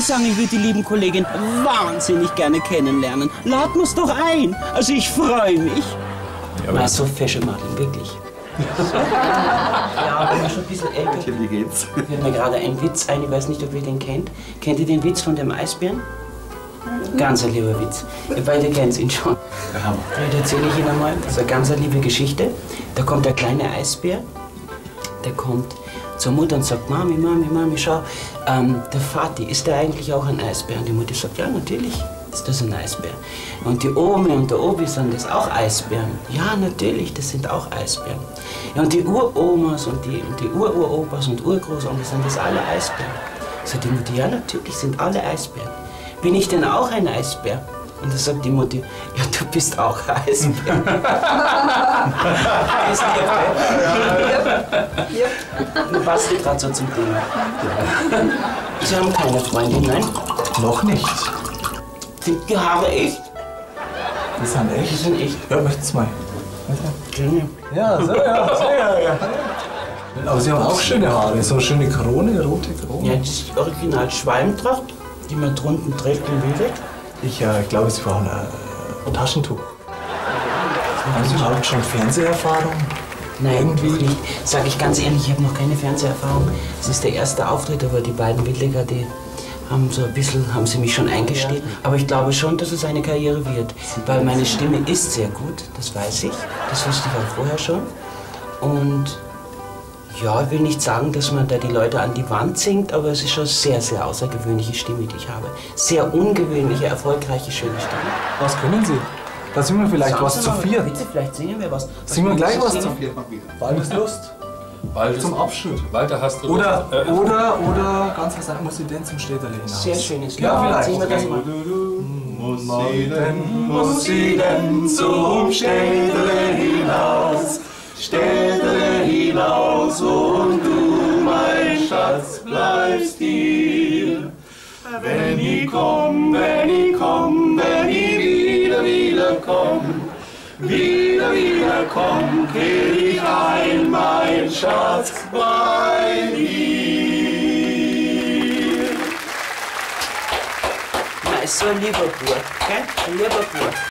muss sagen, ich würde die lieben Kollegin wahnsinnig gerne kennenlernen. Lad uns doch ein. Also ich freue mich. Ja, aber so fashion, Martin, wirklich. Ja, wenn man schon ein bisschen älter ist. Wie geht's? Fällt mir gerade ein Witz ein, ich weiß nicht, ob ihr den kennt. Kennt ihr den Witz von dem Eisbären? Ganz ein lieber Witz. Ihr beide kennt ihn schon. Der Hammer. Das erzähle ich Ihnen einmal. Das ist eine ganz liebe Geschichte. Da kommt der kleine Eisbär, der kommt zur Mutter und sagt, Mami, Mami, Mami, schau, der Vati, ist der eigentlich auch ein Eisbär? Und die Mutter sagt, ja, natürlich ist das ein Eisbär. Und die Omi und der Obi, sind das auch Eisbären? Ja, natürlich, das sind auch Eisbären. Ja, und die Uromas und die Ururopas und Urgroßomas, sind das alle Eisbären? Sagt die Mutter, ja, natürlich sind alle Eisbären. Bin ich denn auch ein Eisbär? Und da sagt die Mutti, ja, du bist auch Eisbär. Du passt gerade so zum Thema. Sie haben keine Freundin, nein? Noch nicht. Sind die Haare echt? Die sind echt? Die sind echt. Ja, möchtest du mal? Ja, sehr, ja, sehr, ja. Aber Sie haben auch schöne Haare, so eine schöne Krone, rote Krone. Ja, das ist die Original-Schwalmtracht, die man drunten trägt im Weg. Ich glaube, Sie brauchen ein Taschentuch. Haben Sie überhaupt schon Fernseherfahrung? Nein, irgendwie nicht. Sag ich ganz ehrlich, ich habe noch keine Fernseherfahrung. Es ist der erste Auftritt, aber die beiden Williger, die haben so ein bisschen, haben sie mich schon eingesteht. Aber ich glaube schon, dass es eine Karriere wird. Weil meine Stimme ist sehr gut, das weiß ich. Das wusste ich auch vorher schon. Und ja, ich will nicht sagen, dass man da die Leute an die Wand singt, aber es ist schon sehr, sehr außergewöhnliche Stimme, die ich habe. Sehr ungewöhnliche, erfolgreiche, schöne Stimme. Was können Sie? Da singen wir vielleicht sagen was Sie zu viert. Bitte, vielleicht singen wir was. Singen wir gleich was zu viert. Wald ist Lust. Wald zum Abschied. Walter hast du Lust. Oder ganz was anderes, muss sie denn zum Städterle hinaus. Sehr schönes Lied. Ja, vielleicht. Singen wir das mal. Muss sie denn zum Städterle hinaus? Städterle hinaus und du, mein Schatz, bleibst hier. Wenn ich komm, wenn ich komm, wenn ich wieder komm, wieder komm, kehr ich ein, mein Schatz, bei dir. Na, ist so ein lieber Bub, gell? Ein lieber Bub.